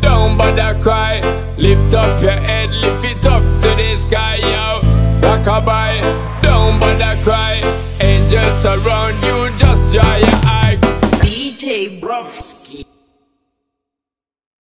Don't bother cry, lift up your head.